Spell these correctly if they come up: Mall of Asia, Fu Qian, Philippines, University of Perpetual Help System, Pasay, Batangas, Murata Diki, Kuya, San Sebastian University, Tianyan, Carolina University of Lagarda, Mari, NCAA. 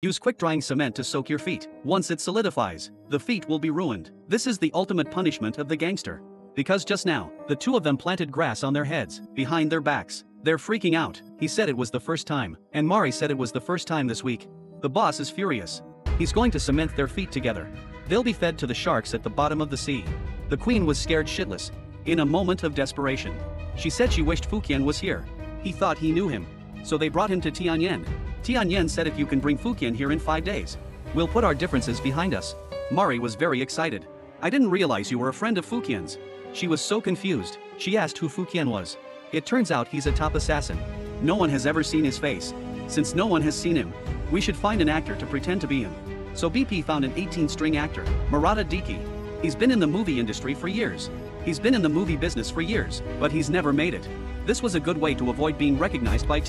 Use quick-drying cement to soak your feet. Once it solidifies, the feet will be ruined. This is the ultimate punishment of the gangster. Because just now, the two of them planted grass on their heads, behind their backs. They're freaking out. He said it was the first time, and Mari said it was the first time this week. The boss is furious. He's going to cement their feet together. They'll be fed to the sharks at the bottom of the sea. The queen was scared shitless. In a moment of desperation, she said she wished Fu Qian was here. He thought he knew him. So they brought him to Tianyan. Tianyan said, if you can bring Fu Qian here in 5 days, we'll put our differences behind us. Mari was very excited. I didn't realize you were a friend of Fu Qian's. She was so confused. She asked who Fu Qian was. It turns out he's a top assassin. No one has ever seen his face. Since no one has seen him, we should find an actor to pretend to be him. So BP found an 18-string actor, Murata Diki. He's been in the movie industry for years. He's been in the movie business for years, but he's never made it. This was a good way to avoid being recognized by